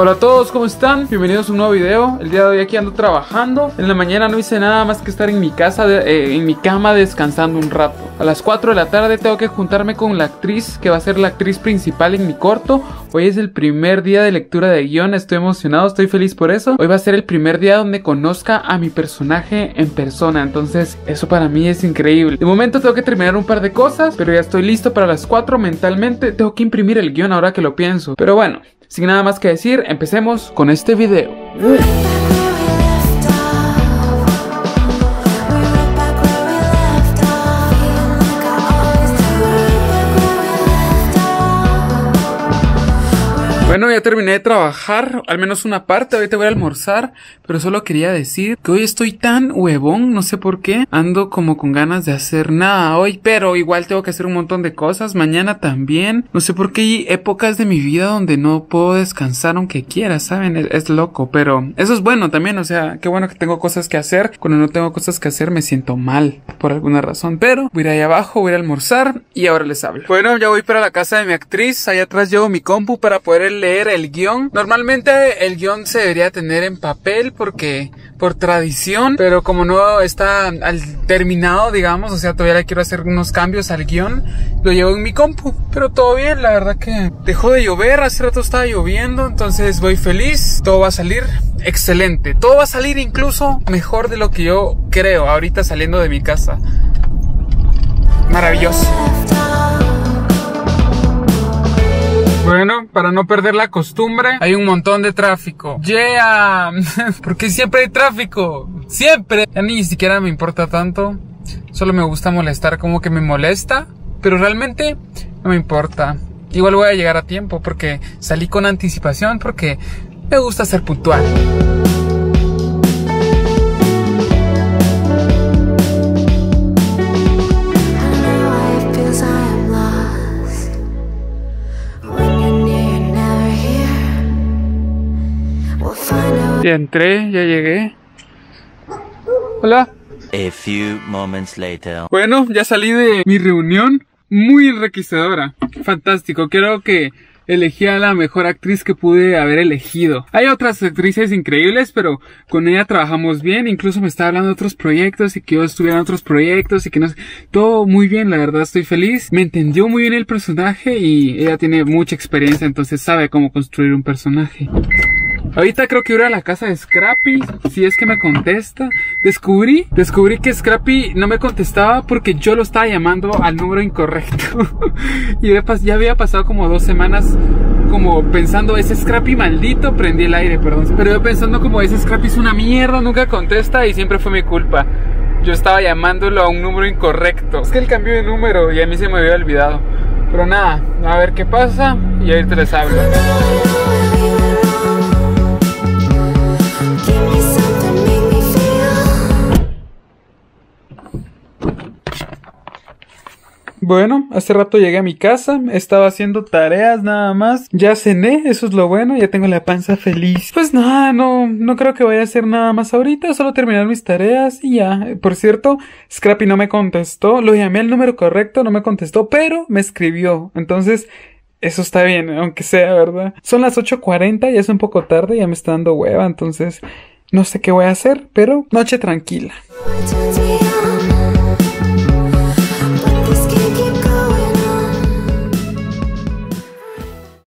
Hola a todos, ¿cómo están? Bienvenidos a un nuevo video. El día de hoy aquí ando trabajando. En la mañana no hice nada más que estar en mi casa, en mi cama descansando un rato. A las 4 de la tarde tengo que juntarme con la actriz que va a ser la actriz principal en mi corto. Hoy es el primer día de lectura de guión, estoy emocionado, estoy feliz por eso. Hoy va a ser el primer día donde conozca a mi personaje en persona, entonces eso para mí es increíble. De momento tengo que terminar un par de cosas, pero ya estoy listo para las 4 mentalmente. Tengo que imprimir el guión ahora que lo pienso, pero bueno. Sin nada más que decir, empecemos con este video. Bueno, ya terminé de trabajar, al menos una parte, ahorita voy a almorzar, pero solo quería decir que hoy estoy tan huevón, no sé por qué, ando como con ganas de hacer nada hoy, pero igual tengo que hacer un montón de cosas, mañana también, no sé por qué hay épocas de mi vida donde no puedo descansar aunque quiera, ¿saben? Es loco, pero eso es bueno también, o sea, qué bueno que tengo cosas que hacer, cuando no tengo cosas que hacer me siento mal, por alguna razón, pero voy a ir ahí abajo, voy a almorzar y ahora les hablo. Bueno, ya voy para la casa de mi actriz, allá atrás llevo mi compu para poder leer el guión. Normalmente el guión se debería tener en papel porque por tradición, pero como no está al terminado, digamos, o sea, todavía le quiero hacer unos cambios al guión, lo llevo en mi compu, pero todo bien, la verdad que dejó de llover, hace rato estaba lloviendo, entonces voy feliz, todo va a salir excelente, todo va a salir incluso mejor de lo que yo creo ahorita saliendo de mi casa. Maravilloso. Bueno, para no perder la costumbre, hay un montón de tráfico. ¡Yeah! Porque siempre hay tráfico. ¡Siempre! Ya ni siquiera me importa tanto. Solo me gusta molestar, como que me molesta. Pero realmente no me importa. Igual voy a llegar a tiempo porque salí con anticipación porque me gusta ser puntual. Ya entré, ya llegué. Hola. A few moments later. Bueno, ya salí de mi reunión. Muy enriquecedora. Fantástico, creo que elegí a la mejor actriz que pude haber elegido. Hay otras actrices increíbles, pero con ella trabajamos bien. Incluso me estaba hablando de otros proyectos y que yo estuviera en otros proyectos y que no sé. Todo muy bien, la verdad estoy feliz. Me entendió muy bien el personaje y ella tiene mucha experiencia, entonces sabe cómo construir un personaje. Ahorita creo que voy a la casa de Scrappy, si es que me contesta. Descubrí que Scrappy no me contestaba porque yo lo estaba llamando al número incorrecto. Y ya había pasado como 2 semanas como pensando, ese Scrappy maldito, prendí el aire, perdón. Pero yo pensando como, ese Scrappy es una mierda, nunca contesta y siempre fue mi culpa. Yo estaba llamándolo a un número incorrecto. Es que él cambió de número y a mí se me había olvidado. Pero nada, a ver qué pasa y ahorita les hablo. Bueno, hace rato llegué a mi casa, estaba haciendo tareas nada más, ya cené, eso es lo bueno, ya tengo la panza feliz. Pues nada, no creo que vaya a hacer nada más ahorita, solo terminar mis tareas y ya. Por cierto, Scrappy no me contestó, lo llamé al número correcto, no me contestó, pero me escribió, entonces eso está bien, aunque sea, ¿verdad? Son las 8:40, ya es un poco tarde, ya me está dando hueva, entonces no sé qué voy a hacer, pero noche tranquila.